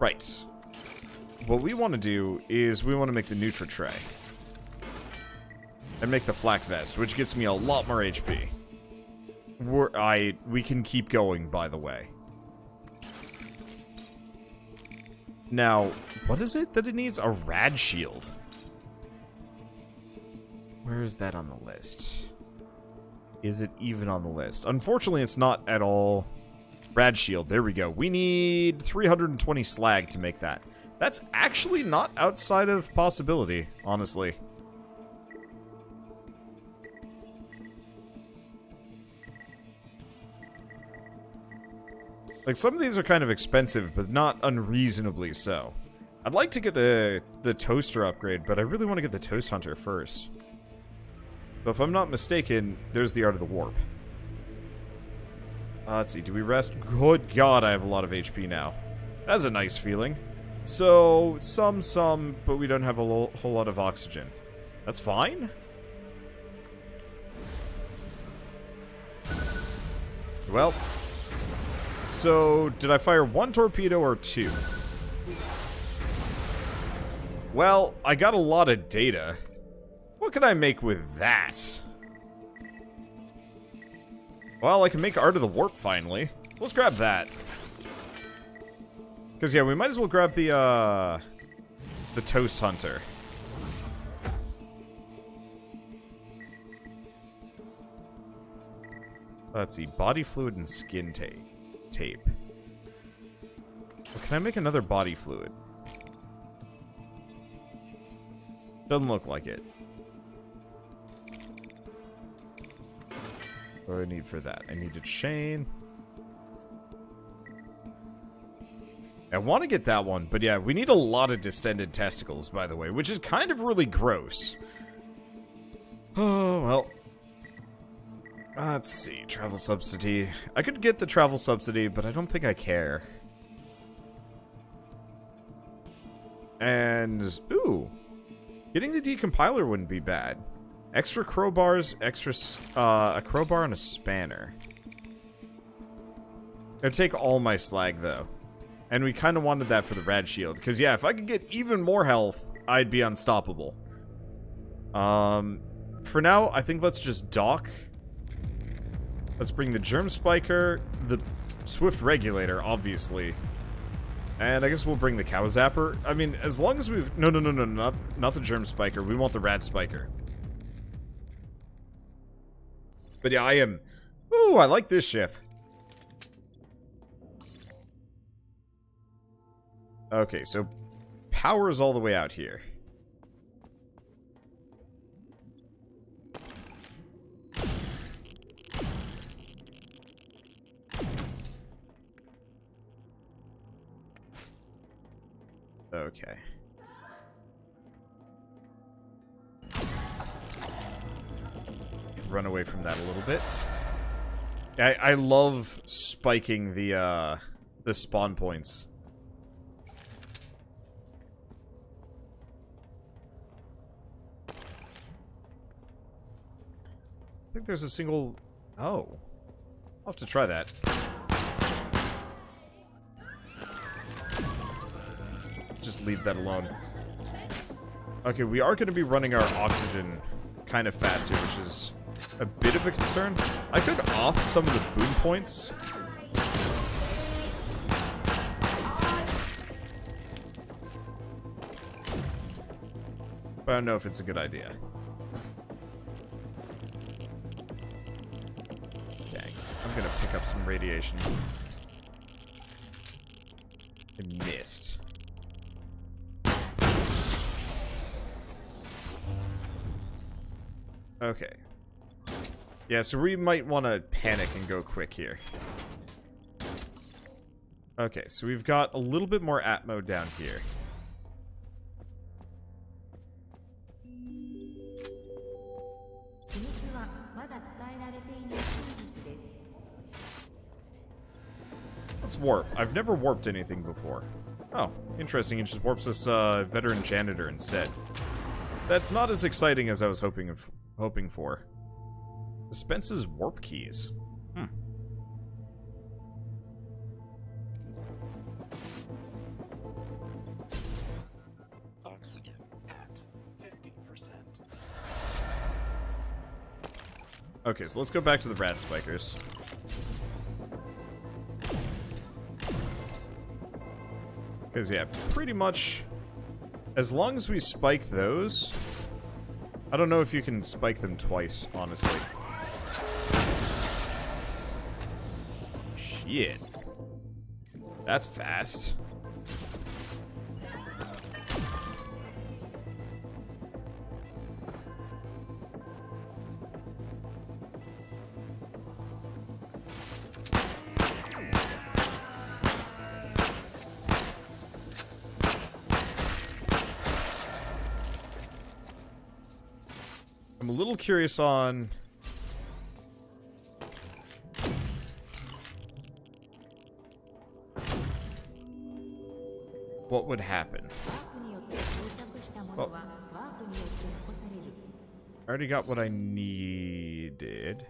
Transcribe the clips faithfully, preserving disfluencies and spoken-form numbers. Right. What we want to do is we want to make the Nutri-Tray. And make the Flak Vest, which gets me a lot more H P. We're, I, we can keep going, by the way. Now, what is it that it needs? A Rad Shield. Where is that on the list? Is it even on the list? Unfortunately, it's not at all. Rad Shield, there we go. We need three hundred twenty slag to make that. That's actually not outside of possibility, honestly. Like, some of these are kind of expensive, but not unreasonably so. I'd like to get the, the toaster upgrade, but I really want to get the Toast Hunter first. But if I'm not mistaken, there's the Art of the Warp. Uh, let's see, do we rest? Good God, I have a lot of H P now. That's a nice feeling. So, some, some, but we don't have a whole lot of oxygen. That's fine? Well... So, did I fire one torpedo or two? Well, I got a lot of data. What can I make with that? Well, I can make Art of the Warp, finally. So let's grab that. Because, yeah, we might as well grab the, uh... the Toast Hunter. Let's see. Body fluid and skin tape. Tape. Well, can I make another body fluid? Doesn't look like it. What do I need for that? I need a chain. I want to get that one, but yeah, we need a lot of distended testicles, by the way, which is kind of really gross. Oh, well. Let's see, travel subsidy. I could get the travel subsidy, but I don't think I care. And, ooh. Getting the decompiler wouldn't be bad. Extra crowbars, extra, uh, a crowbar and a spanner. I'd take all my slag, though. And we kind of wanted that for the Rad Shield. Because, yeah, if I could get even more health, I'd be unstoppable. Um, for now, I think let's just dock. Let's bring the Germ Spiker, the Swift Regulator, obviously. And I guess we'll bring the Cow Zapper. I mean, as long as we've... No, no, no, no, not, not the Germ Spiker. We want the Rad Spiker. But yeah, I am... Ooh, I like this ship. Okay, so power is all the way out here. Okay. Run away from that a little bit. I, I love spiking the, uh, the spawn points. I think there's a single... Oh. I'll have to try that. Just leave that alone. Okay, we are going to be running our oxygen kind of faster, which is a bit of a concern. I could off some of the boom points. But I don't know if it's a good idea. Dang. I'm going to pick up some radiation. I missed. Okay. Yeah, so we might want to panic and go quick here. Okay, so we've got a little bit more atmo down here. Let's warp. I've never warped anything before. Oh, interesting. It just warps this uh, veteran janitor instead. That's not as exciting as I was hoping for. Hoping for. Dispenses warp keys. Hmm. Okay, so let's go back to the Rad Spikers. Because, yeah, pretty much as long as we spike those... I don't know if you can spike them twice, honestly. Shit. That's fast. I'm a little curious on... what would happen. Well, I already got what I needed.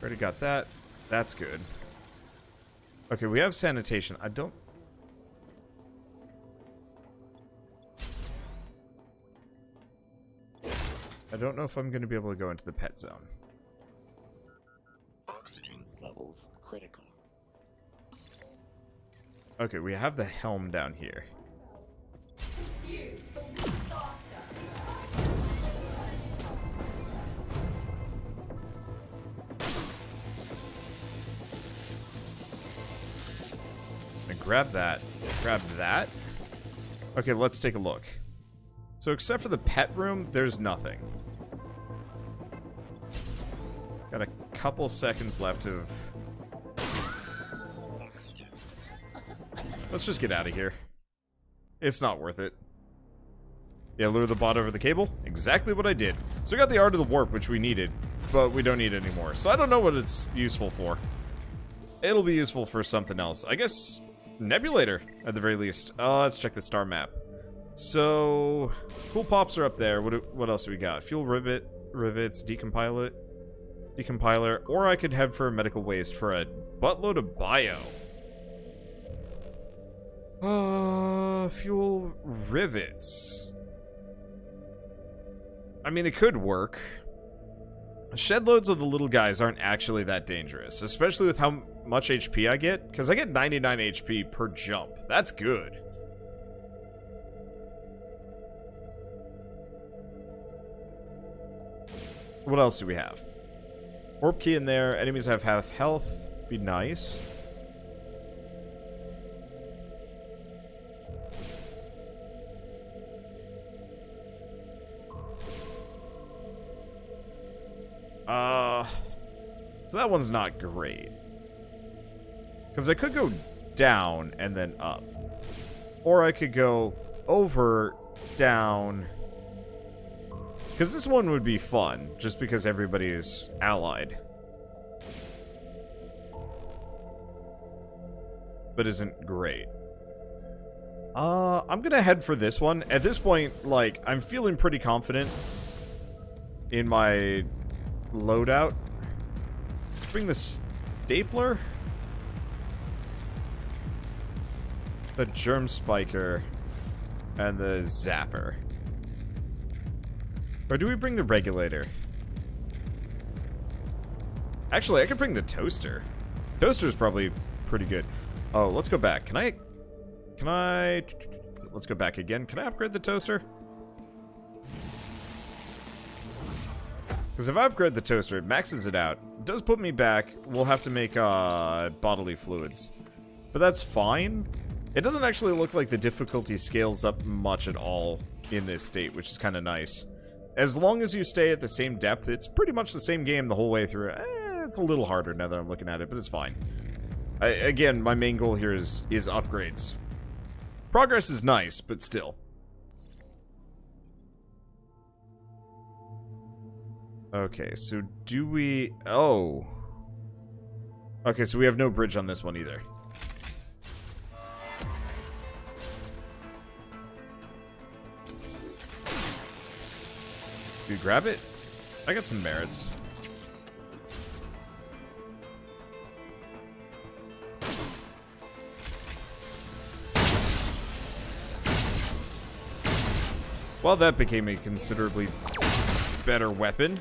Already got that. That's good. Okay, we have sanitation. I don't... I don't know if I'm going to be able to go into the pet zone. Oxygen levels critical. Okay, we have the helm down here. I'm gonna grab that. Grab that. Okay, let's take a look. So except for the pet room, there's nothing. Got a couple seconds left of... Let's just get out of here. It's not worth it. Yeah, lure the bot over the cable. Exactly what I did. So we got the Art of the Warp, which we needed, but we don't need it anymore. So I don't know what it's useful for. It'll be useful for something else. I guess Nebulator, at the very least. Uh, let's check the star map. So, cool pops are up there. What what else do we got? Fuel rivet, rivets, decompile it, decompiler, or I could head for medical waste for a buttload of bio. Uh, fuel rivets. I mean, it could work. Shed loads of the little guys aren't actually that dangerous, especially with how much H P I get, because I get ninety-nine H P per jump. That's good. What else do we have? Orb key in there. Enemies have half health. Be nice. Uh, so that one's not great. Because I could go down and then up. Or I could go over, down... Because this one would be fun, just because everybody is allied. But isn't great. Uh, I'm gonna head for this one. At this point, like, I'm feeling pretty confident in my loadout. Bring the stapler? The Germ Spiker. And the Zapper. Or do we bring the regulator? Actually, I could bring the toaster. Toaster's probably pretty good. Oh, let's go back. Can I... Can I... Let's go back again. Can I upgrade the toaster? Because if I upgrade the toaster, it maxes it out. It does put me back. We'll have to make uh, bodily fluids. But that's fine. It doesn't actually look like the difficulty scales up much at all in this state, which is kind of nice. As long as you stay at the same depth, it's pretty much the same game the whole way through. Eh, it's a little harder now that I'm looking at it, but it's fine. I, again, my main goal here is, is upgrades. Progress is nice, but still. Okay, so do we... Oh. Okay, so we have no bridge on this one either. Dude, grab it. I got some merits. Well, that became a considerably better weapon.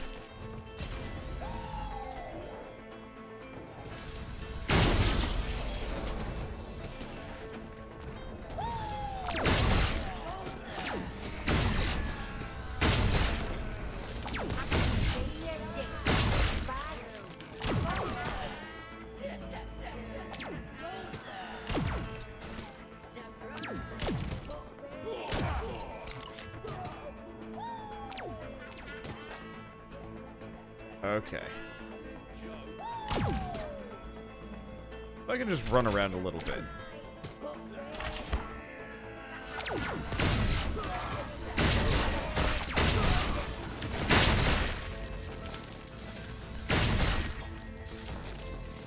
Okay. If I can just run around a little bit.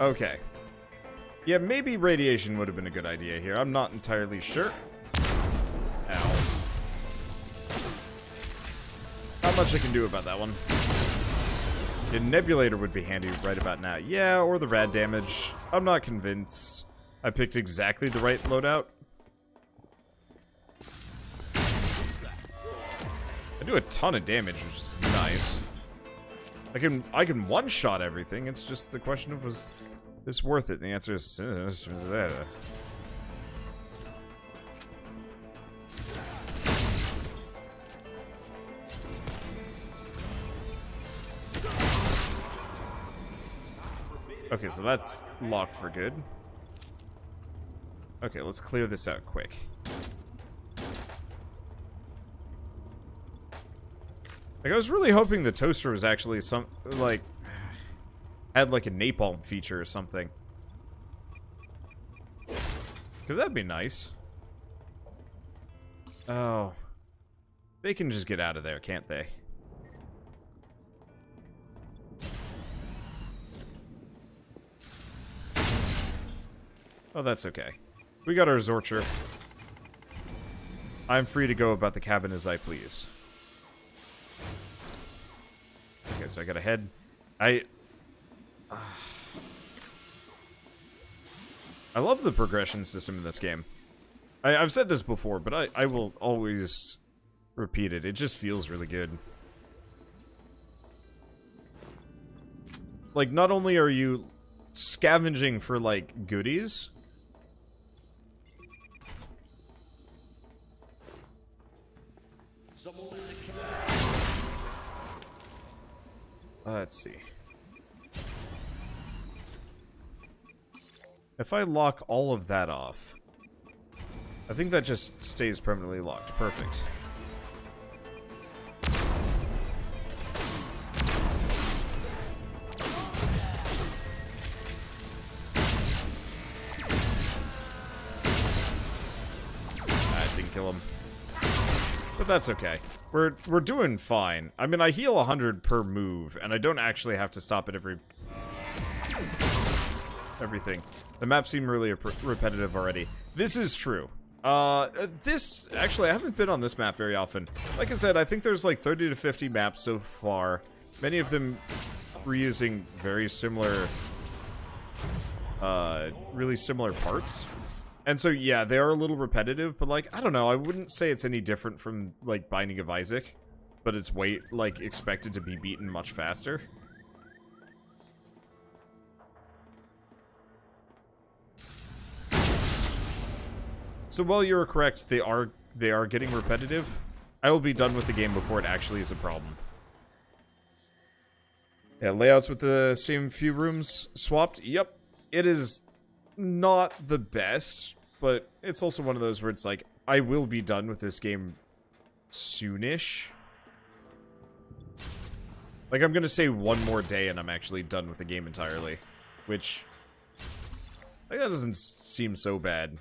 Okay. Yeah, maybe radiation would have been a good idea here. I'm not entirely sure. Ow. Not much I can do about that one. A nebulator would be handy right about now. Yeah, or the rad damage. I'm not convinced I picked exactly the right loadout. I do a ton of damage, which is nice. I can I can one-shot everything. It's just the question of, was this worth it? And the answer is... Okay, so that's locked for good. Okay, let's clear this out quick. Like, I was really hoping the toaster was actually some, like, had like a napalm feature or something. Because that'd be nice. Oh. They can just get out of there, can't they? Oh, that's okay. We got our Zorcher. I'm free to go about the cabin as I please. Okay, so I gotta head. I... Uh, I love the progression system in this game. I, I've said this before, but I, I will always repeat it. It just feels really good. Like, not only are you scavenging for, like, goodies... Let's see. If I lock all of that off, I think that just stays permanently locked. Perfect. I didn't kill him. But that's okay. We're, we're doing fine. I mean, I heal one hundred per move, and I don't actually have to stop at every... everything. The map seemed really repetitive already. This is true. Uh, this... Actually, I haven't been on this map very often. Like I said, I think there's like thirty to fifty maps so far. Many of them reusing very similar... Uh, really similar parts. And so, yeah, they are a little repetitive, but, like, I don't know, I wouldn't say it's any different from, like, Binding of Isaac, but it's way, like, expected to be beaten much faster. So, while you're correct, they are, they are getting repetitive. I will be done with the game before it actually is a problem. Yeah, layouts with the same few rooms swapped. Yep, it is... not the best, but it's also one of those where it's like, I will be done with this game soonish. Like, I'm gonna say one more day and I'm actually done with the game entirely, which, like, that doesn't seem so bad.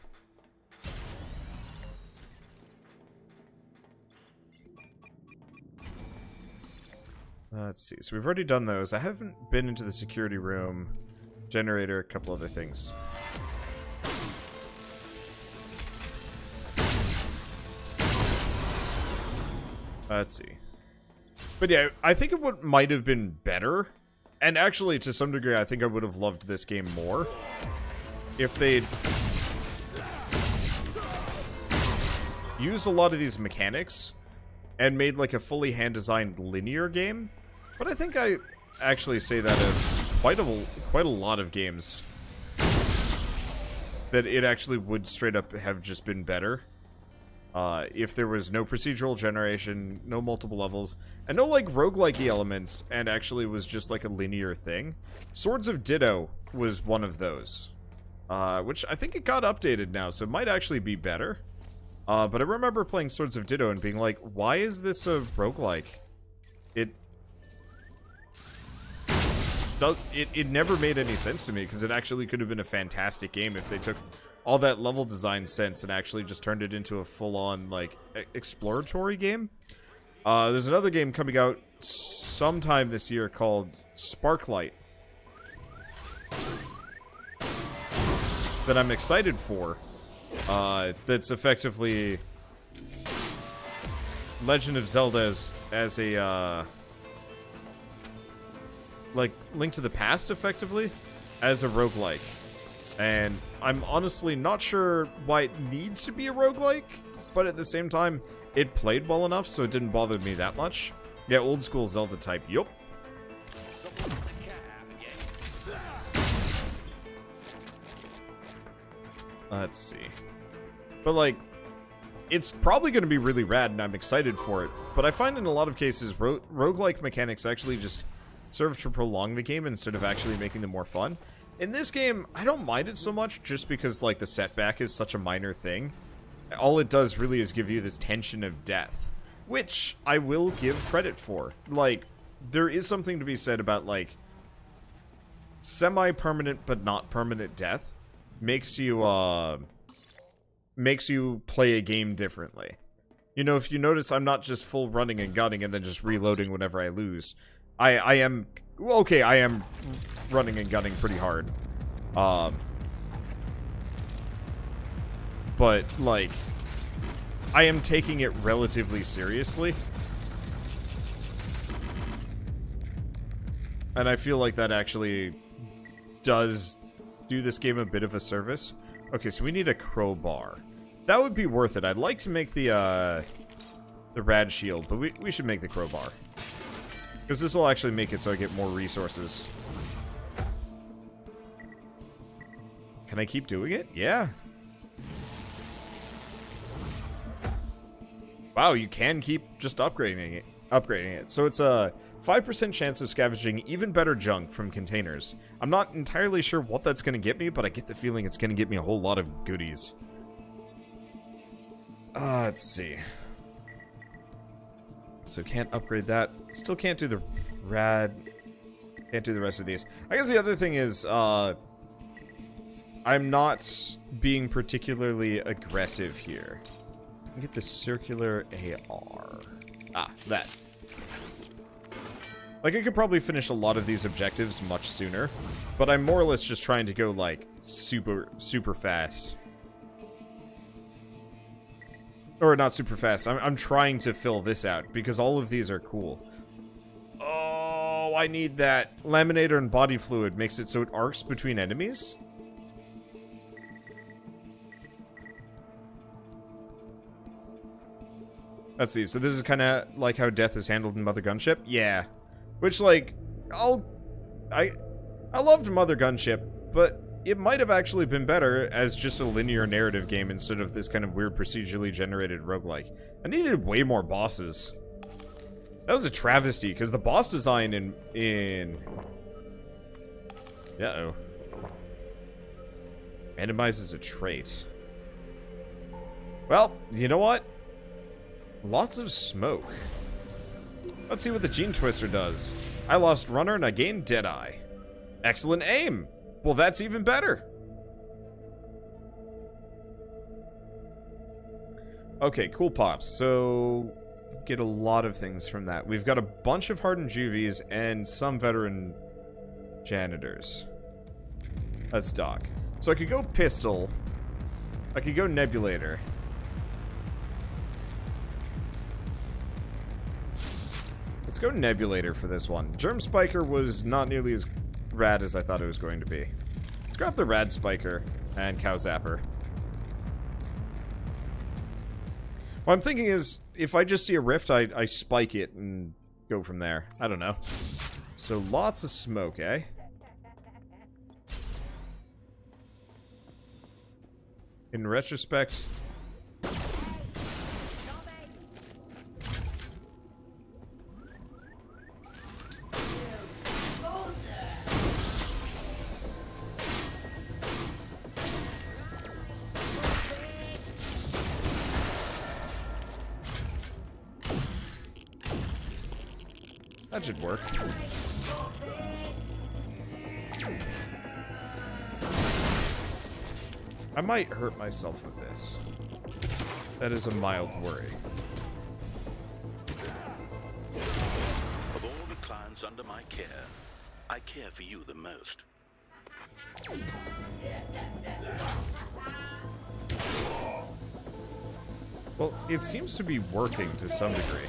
Let's see, so we've already done those. I haven't been into the security room. Generator, a couple other things. Uh, let's see. But yeah, I think it would, might have been better. And actually, to some degree, I think I would have loved this game more. If they'd... used a lot of these mechanics. and made like a fully hand-designed linear game. But I think I actually say that of quite a, quite a lot of games. That it actually would straight up have just been better. Uh, if there was no procedural generation, no multiple levels, and no like roguelike elements, and actually was just like a linear thing. Swords of Ditto was one of those. Uh, which I think it got updated now, so it might actually be better. Uh, but I remember playing Swords of Ditto and being like, why is this a roguelike? It, does, it, it never made any sense to me, because it actually could have been a fantastic game if they took all that level design sense and actually just turned it into a full-on, like, exploratory game. Uh, there's another game coming out sometime this year called Sparklight that I'm excited for. Uh, that's effectively Legend of Zelda as, as a, uh, like, Link to the Past, effectively, as a roguelike. And I'm honestly not sure why it needs to be a roguelike, but at the same time, it played well enough, so it didn't bother me that much. Yeah, old school Zelda type, yup. Let's see. But, like, it's probably going to be really rad, and I'm excited for it. But I find in a lot of cases, ro roguelike mechanics actually just serve to prolong the game instead of actually making them more fun. In this game, I don't mind it so much just because, like, the setback is such a minor thing. All it does really is give you this tension of death, which I will give credit for. Like, there is something to be said about, like, semi-permanent but not permanent death makes you, uh, makes you play a game differently. You know, if you notice, I'm not just full running and gunning and then just reloading whenever I lose. I, I am... Okay, I am running and gunning pretty hard. Um, but, like, I am taking it relatively seriously. And I feel like that actually does do this game a bit of a service. Okay, so we need a crowbar. That would be worth it. I'd like to make the, uh, the Rad Shield, but we, we should make the crowbar. Because this will actually make it so I get more resources. Can I keep doing it? Yeah. Wow, you can keep just upgrading it. Upgrading it. So it's a five percent chance of scavenging even better junk from containers. I'm not entirely sure what that's going to get me, but I get the feeling it's going to get me a whole lot of goodies. Uh, let's see. So can't upgrade that. Still can't do the rad. Can't do the rest of these. I guess the other thing is, uh, I'm not being particularly aggressive here. Let me get the circular A R. Ah, that. Like, I could probably finish a lot of these objectives much sooner, but I'm more or less just trying to go, like, super, super fast. Or not super fast. I'm, I'm trying to fill this out because all of these are cool. Oh, I need that. Laminator and body fluid makes it so it arcs between enemies. Let's see. So this is kind of like how death is handled in Mother Gunship. Yeah. Which, like, I'll... I, I loved Mother Gunship, but... it might have actually been better as just a linear narrative game instead of this kind of weird procedurally generated roguelike. I needed way more bosses. That was a travesty, because the boss design in... in... Uh-oh. Randomizes a trait. Well, you know what? Lots of smoke. Let's see what the Gene Twister does. I lost Runner and I gained Deadeye. Excellent aim! Well, that's even better. Okay, cool pops. So, get a lot of things from that. We've got a bunch of hardened juvies and some veteran janitors. That's Doc. So I could go pistol. I could go nebulator. Let's go nebulator for this one. Germ Spiker was not nearly as rad as I thought it was going to be. Let's grab the Rad Spiker and Cow Zapper. What I'm thinking is, if I just see a rift, I, I spike it and go from there. I don't know. So lots of smoke, eh? In retrospect... that should work. I might hurt myself with this. That is a mild worry. Of all the clients under my care, I care for you the most. Well, it seems to be working to some degree.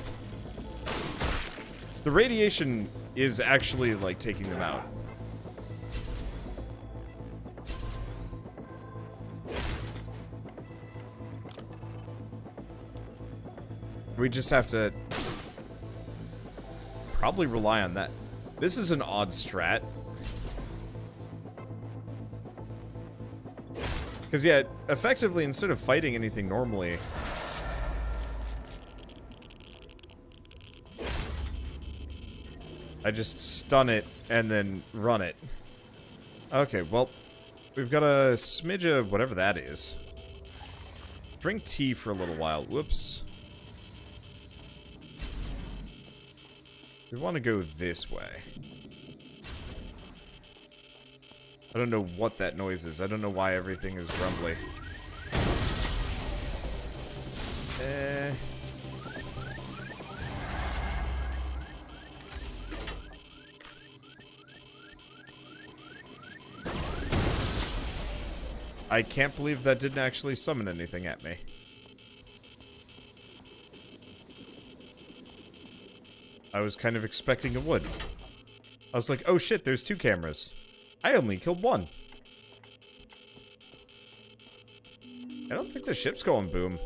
The radiation is actually, like, taking them out. We just have to probably rely on that. This is an odd strat. Because, yeah, effectively, instead of fighting anything normally... I just stun it and then run it. Okay, well, we've got a smidge of whatever that is. Drink tea for a little while. Whoops. We want to go this way. I don't know what that noise is. I don't know why everything is rumbly. Eh... I can't believe that didn't actually summon anything at me. I was kind of expecting it would. I was like, oh shit, there's two cameras. I only killed one. I don't think the ship's going boom.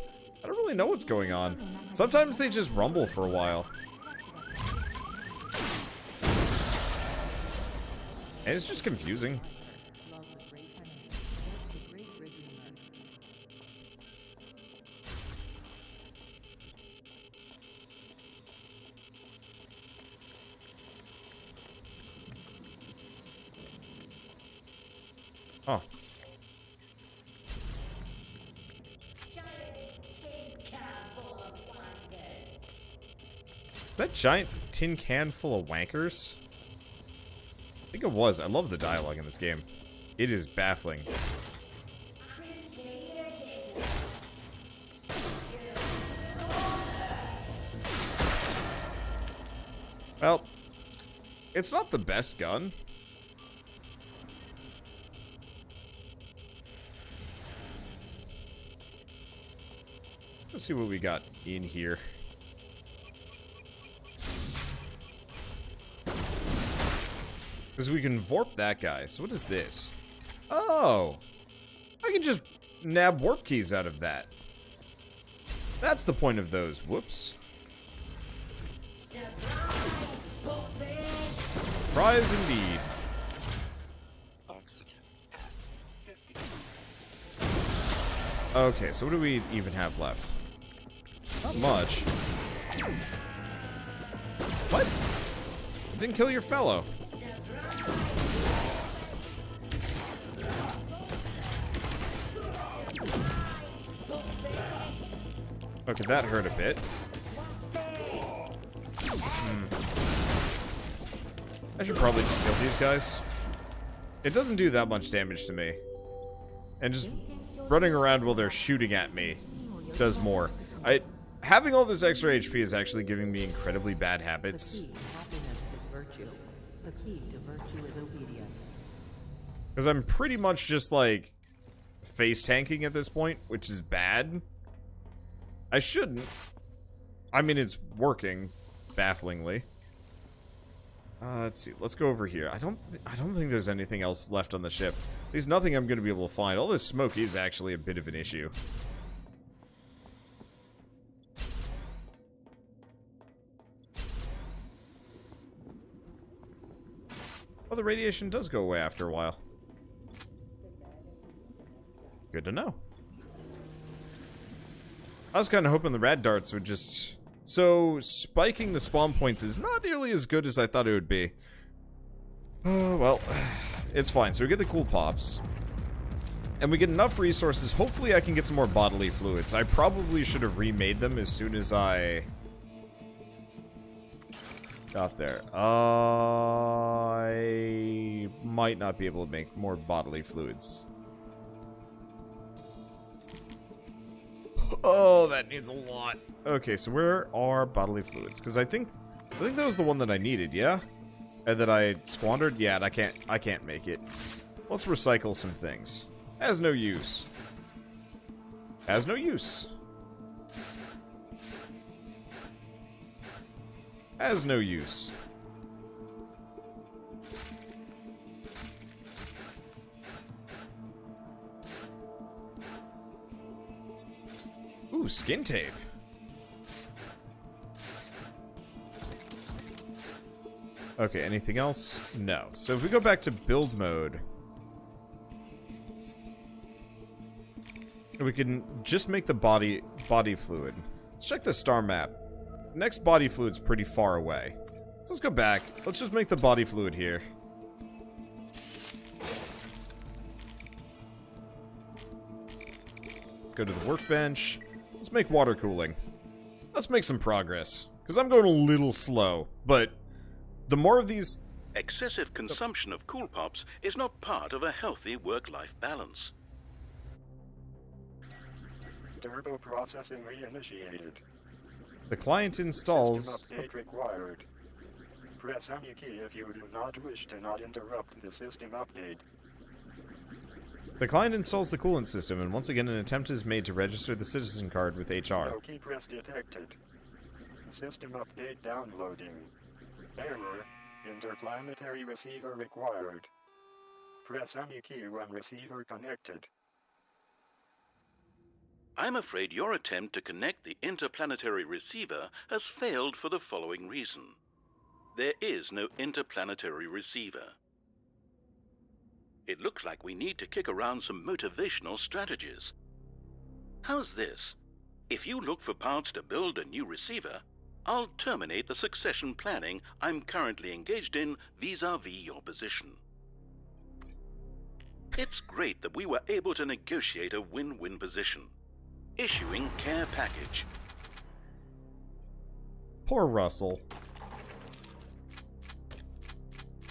I don't really know what's going on. Sometimes they just rumble for a while. And it's just confusing. Oh. Is that giant tin can full of wankers? I think it was. I love the dialogue in this game. It is baffling. Well, it's not the best gun. Let's see what we got in here. Because we can warp that guy. So what is this? Oh! I can just nab warp keys out of that. That's the point of those. Whoops. Surprise indeed. Okay, so what do we even have left? Not much. What? You didn't kill your fellow. Okay, that hurt a bit. Hmm. I should probably just kill these guys. It doesn't do that much damage to me. And just running around while they're shooting at me does more. I... Having all this extra H P is actually giving me incredibly bad habits. Because I'm pretty much just, like, face tanking at this point, which is bad. I shouldn't. I mean, it's working, bafflingly. Uh, let's see. Let's go over here. I don't. Th I don't think there's anything else left on the ship. At least nothing I'm going to be able to find. All this smoke is actually a bit of an issue. Well, the radiation does go away after a while. Good to know. I was kind of hoping the rad darts would just... So, spiking the spawn points is not nearly as good as I thought it would be. Oh, well. It's fine. So we get the cool pops. And we get enough resources. Hopefully I can get some more bodily fluids. I probably should have remade them as soon as I... got there. Uh, I might not be able to make more bodily fluids. Oh, that needs a lot. Okay, so where are bodily fluids? Because I think, I think that was the one that I needed, yeah, and that I squandered. Yeah, and I can't, I can't make it. Let's recycle some things. Has no use. Has no use. Has no use. Ooh, skin tape. Okay, anything else? No. So if we go back to build mode, we can just make the body body fluid. Let's check the star map. Next body fluid's pretty far away. So let's go back. Let's just make the body fluid here. Go to the workbench. Let's make water cooling. Let's make some progress. Because I'm going a little slow, but the more of these... Excessive consumption of Cool Pops is not part of a healthy work-life balance. Turbo processing reinitiated. The client installs... System update required. Press any key if you do not wish to not interrupt the system update. The client installs the coolant system, and once again an attempt is made to register the citizen card with H R. No key press detected. System update downloading. Error. Interplanetary receiver required. Press any key when receiver connected. I'm afraid your attempt to connect the interplanetary receiver has failed for the following reason. There is no interplanetary receiver. It looks like we need to kick around some motivational strategies. How's this? If you look for parts to build a new receiver, I'll terminate the succession planning I'm currently engaged in vis-a-vis your position. It's great that we were able to negotiate a win-win position. Issuing care package. Poor Russell.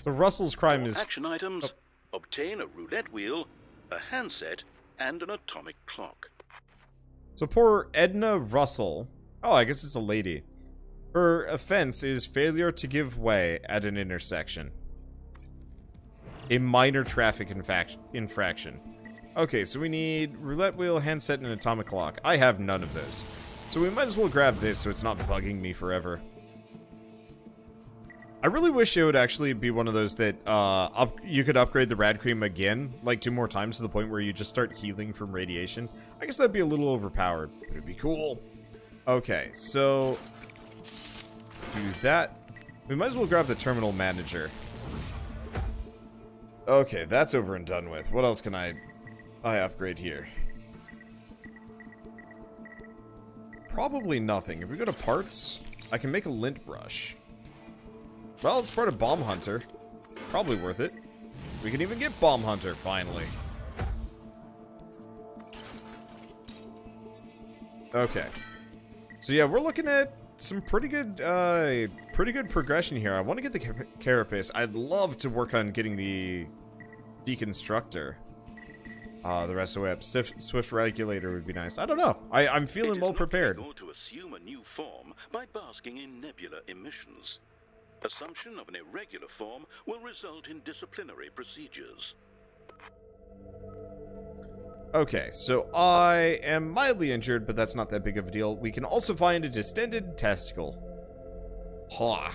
So Russell's crime is... Action items. Oh. Obtain a roulette wheel, a handset, and an atomic clock. So poor Edna Russell. Oh, I guess it's a lady. Her offense is failure to give way at an intersection. A minor traffic infraction. Okay, so we need roulette wheel, handset, and atomic clock. I have none of those. So we might as well grab this so it's not bugging me forever. I really wish it would actually be one of those that uh, up you could upgrade the rad cream again, like two more times to the point where you just start healing from radiation. I guess that'd be a little overpowered, but it'd be cool. Okay, so let's do that. We might as well grab the terminal manager. Okay, that's over and done with. What else can I... I upgrade here. Probably nothing. If we go to parts, I can make a lint brush. Well, it's part of Bomb Hunter. Probably worth it. We can even get Bomb Hunter, finally. Okay. So yeah, we're looking at some pretty good, uh, pretty good progression here. I want to get the ca carapace. I'd love to work on getting the deconstructor. Uh, the rest of the way up. Swift Regulator would be nice. I don't know. I, I'm feeling well prepared. It is not legal to assume a new form by basking in nebula emissions. Assumption of an irregular form will result in disciplinary procedures. Okay, so I am mildly injured, but that's not that big of a deal. We can also find a distended testicle. Ha.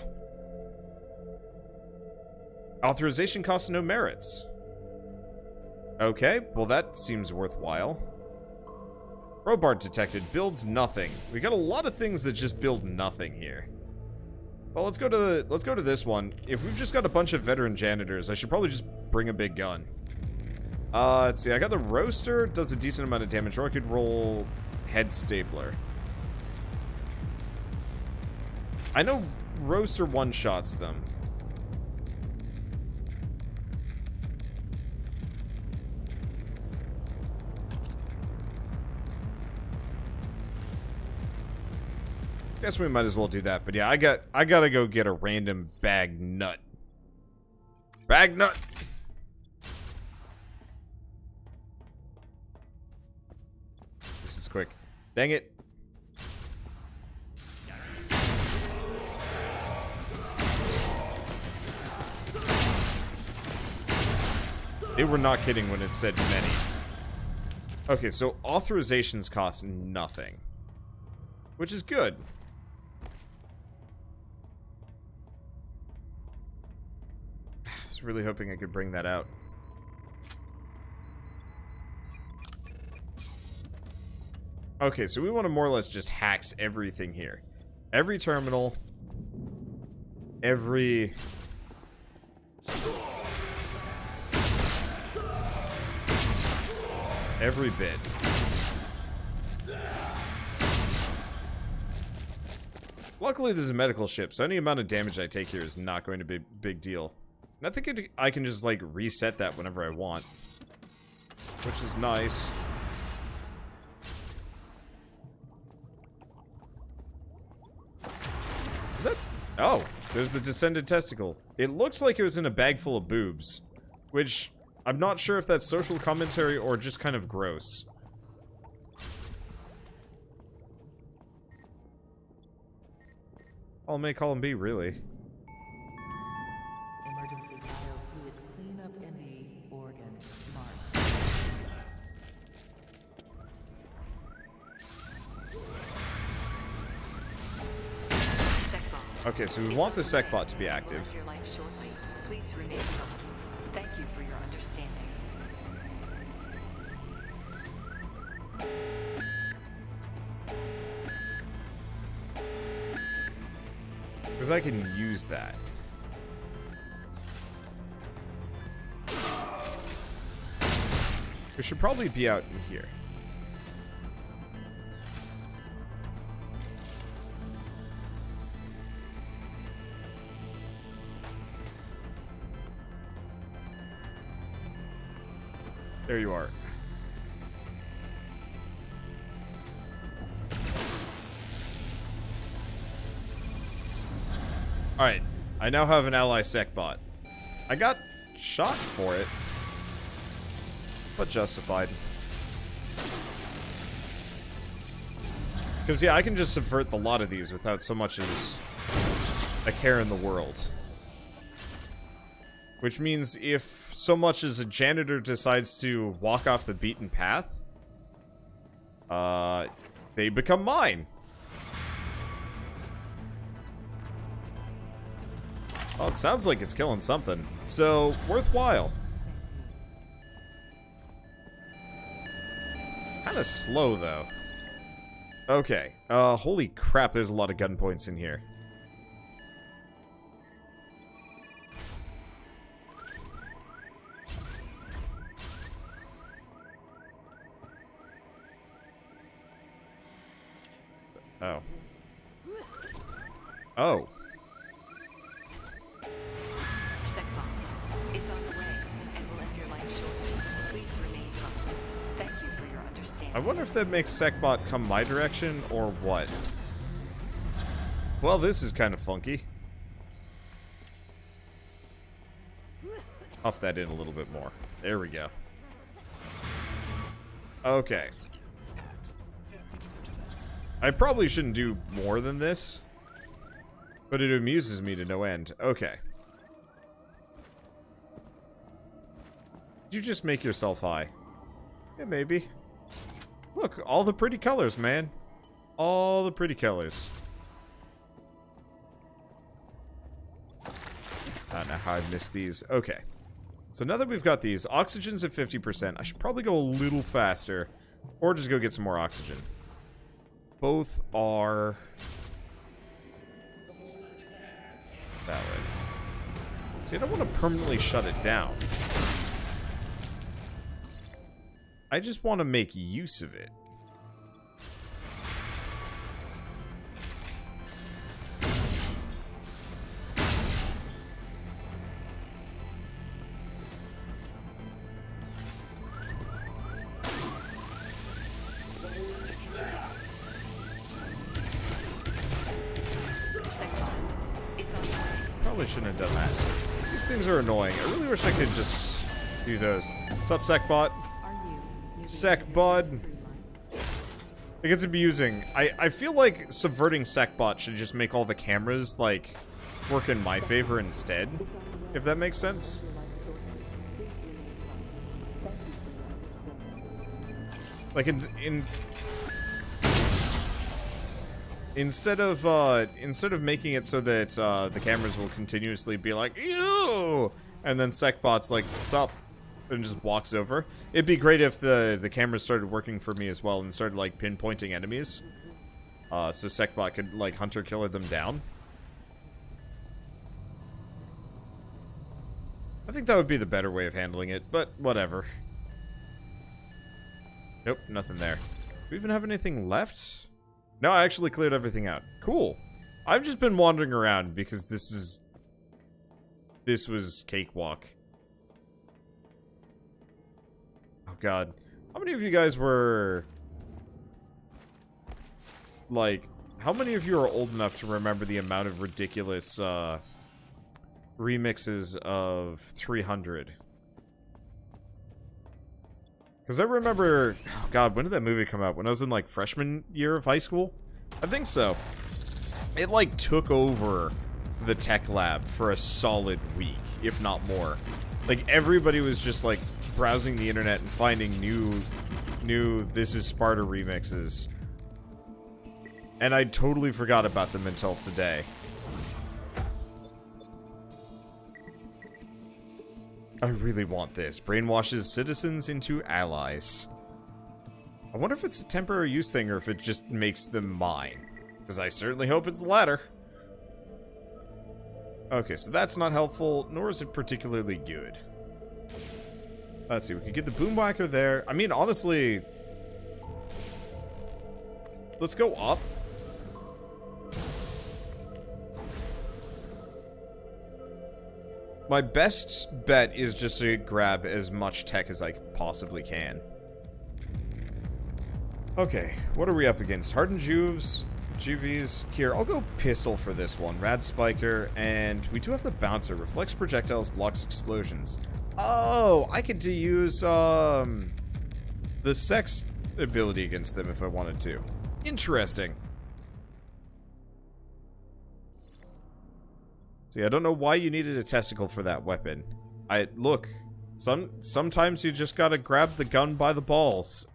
Authorization costs no merits. Okay, well that seems worthwhile. Robart detected. Builds nothing. We got a lot of things that just build nothing here. Well, let's go to the, let's go to this one. If we've just got a bunch of veteran janitors, I should probably just bring a big gun. Uh, let's see, I got the roaster, does a decent amount of damage, or I could roll head stapler. I know roaster one-shots them. Guess we might as well do that, but yeah, I got I gotta go get a random bag nut. Bag nut. This is quick. Dang it. They were not kidding when it said many. Okay, so authorizations cost nothing, which is good. Really hoping I could bring that out. Okay, so we want to more or less just hacks everything here. Every terminal. Every... Every bit. Luckily, this is a medical ship, so any amount of damage I take here is not going to be a big deal. I think I can just, like, reset that whenever I want, which is nice. Is that... Oh, there's the descended testicle. It looks like it was in a bag full of boobs, which I'm not sure if that's social commentary or just kind of gross. All may column B, really. Okay, so we want the SecBot to be active. Thank you for your understanding. Because I can use that. We should probably be out in here. There you are. Alright, I now have an ally SecBot. I got shot for it, but justified. Because, yeah, I can just subvert the lot of these without so much as a care in the world. Which means if so much as a janitor decides to walk off the beaten path, uh, they become mine. Well, it sounds like it's killing something, so worthwhile. Kind of slow, though. Okay. Uh, holy crap, there's a lot of gun points in here. Oh. Oh. SecBot is on the way and will end your life shortly. Please remain calm. Thank you for your understanding. I wonder if that makes SecBot come my direction or what. Well, this is kind of funky. Puff that in a little bit more. There we go. Okay. I probably shouldn't do more than this, but it amuses me to no end. Okay. Did you just make yourself high? Yeah, maybe. Look, all the pretty colors, man. All the pretty colors. I don't know how I've missed these. Okay. So now that we've got these, oxygen's at fifty percent. I should probably go a little faster, or just go get some more oxygen. Both are that way. See, I don't want to permanently shut it down. I just want to make use of it. Probably shouldn't have done that. These things are annoying. I really wish I could just do those. What's up, SecBot? SecBot. It gets abusing. I, I feel like subverting SecBot should just make all the cameras, like, work in my favor instead. If that makes sense. Like, in... in Instead of, uh, instead of making it so that, uh, the cameras will continuously be like, ew! And then SecBot's like, sup? And just walks over. It'd be great if the, the cameras started working for me as well and started, like, pinpointing enemies. Uh, so SecBot could, like, hunter-killer them down. I think that would be the better way of handling it, but whatever. Nope, nothing there. Do we even have anything left? No, I actually cleared everything out. Cool. I've just been wandering around because this is... This was cakewalk. Oh, God. How many of you guys were... Like, how many of you are old enough to remember the amount of ridiculous, uh... remixes of three hundred? Because I remember, oh God, when did that movie come out? When I was in, like, freshman year of high school? I think so. It, like, took over the tech lab for a solid week, if not more. Like, everybody was just, like, browsing the internet and finding new, new This Is Sparta remixes. And I totally forgot about them until today. I really want this. Brainwashes citizens into allies. I wonder if it's a temporary use thing or if it just makes them mine. Because I certainly hope it's the latter. Okay, so that's not helpful, nor is it particularly good. Let's see, we could get the boomwhacker there. I mean, honestly... Let's go up. My best bet is just to grab as much tech as I possibly can. Okay, what are we up against? Hardened Juves, Juvies. Here, I'll go pistol for this one. Rad Spiker, and we do have the Bouncer. Reflects projectiles, blocks explosions. Oh, I could use um, the Sex ability against them if I wanted to. Interesting. See, I don't know why you needed a testicle for that weapon. I look, some sometimes you just gotta grab the gun by the balls